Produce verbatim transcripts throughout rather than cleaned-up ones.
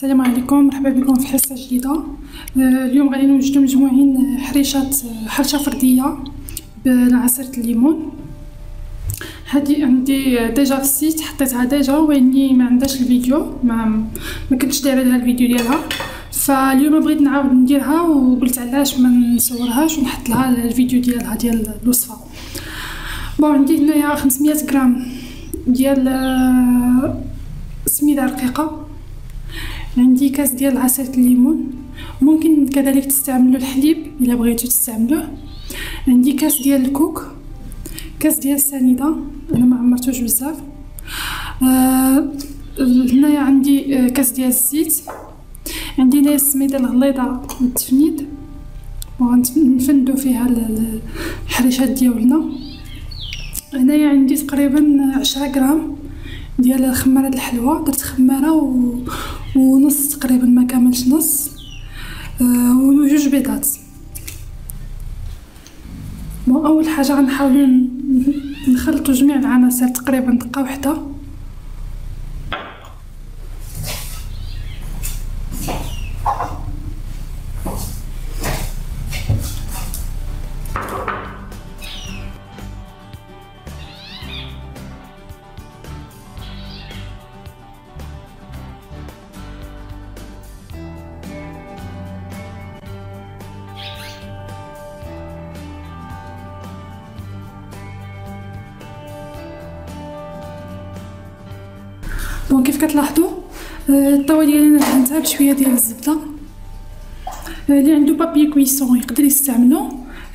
السلام عليكم، مرحبا بكم في حصه جديده. اليوم غادي نوجدوا مجموعين حريشات حرشه فرديه بعصير الليمون. هذه عندي ديجا في السيت، حطيتها ديجا واني ما عندهاش الفيديو، ما ما كنتش دايره لها الفيديو ديالها، فاليوم بغيت نعاود نديرها وقلت علاش ما نصورهاش ونحط لها الفيديو ديالها ديال الوصفه. بون عندي هنايا خمسمية غرام ديال سميده رقيقه، عندي كاس ديال عصير الليمون، ممكن كذلك تستعملوا الحليب الا بغيتوا تستعملوه، عندي كاس ديال الكوك، كاس ديال السنيده انا ما عمرتوش بزاف. آه هنايا عندي كاس ديال الزيت، عندي هنايا السميده الغليظه والتفنيد وغنفندو فيها الحريشات ديالنا. هنايا عندي تقريبا عشرة غرام ديال خماره الحلوى، درت خماره و ونص تقريبا، ما كاملش نص، آه وجوج بيضات. بون اول حاجه غنحاولوا نخلطوا جميع العناصر تقريبا دقه واحده. دونك كيف كتلاحظوا الطاوه ديالنا دهنتها بشويه ديال الزبده، اللي عنده بابي كويسون يقدر يستعملو،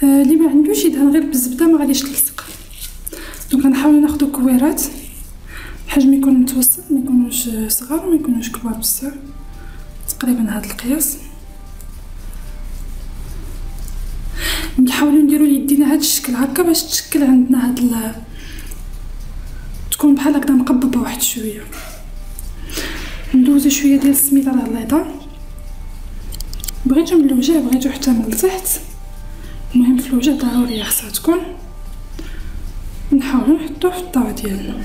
اللي ما عندوش يدهن غير بالزبده ما غاديش تلصق. دونك غنحاولوا ناخذ كويرات بحجم يكون متوسط، ما يكونوش صغار وما يكونوش كبار بزاف، تقريبا هذا القياس. نحاولوا نديروا يدينا هذا الشكل هكا باش تشكل عندنا هاد، تكون بحال هكذا مقببه واحد شويه. ندوزو شويه ديال السميده راه البيضه، بغيتو من الوجه بغيتو حتى من التحت، المهم في الوجه ضروري خاصها تكون. نحاولو نحطوه في الطاوه ديالنا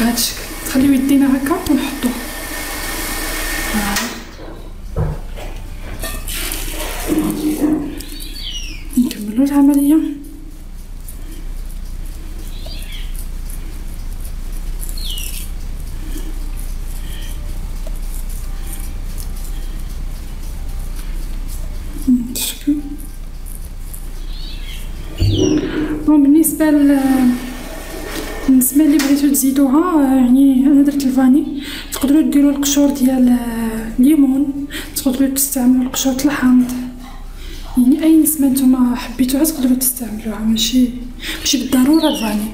بهذا الشكل، نخليو يدينا هكا ونحطوه. نكملو العمليه بالشكل. بون بالنسبه بالنسبه اللي بغيتو تزيدوها، يعني انا درت الفاني، تقدروا ديروا القشور ديال الليمون، تقدروا تستعملوا القشور ديال الحامض، يعني اي نسمه نتوما حبيتوها تقدروا تستعملوها، ماشي ماشي بالضروره الفاني.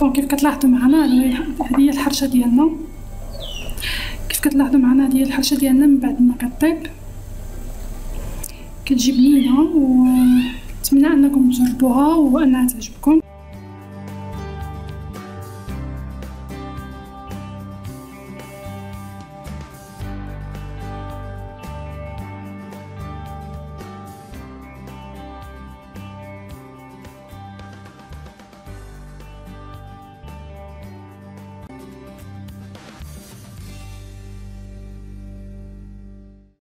بون كيف كتلاحظوا معنا هذه هي الحرشه ديالنا، كتلاحظوا معنا هذه الحرشه ديالنا من بعد ما كطيب كتجي بنينه، ونتمنى انكم تجربوها وانها تعجبكم.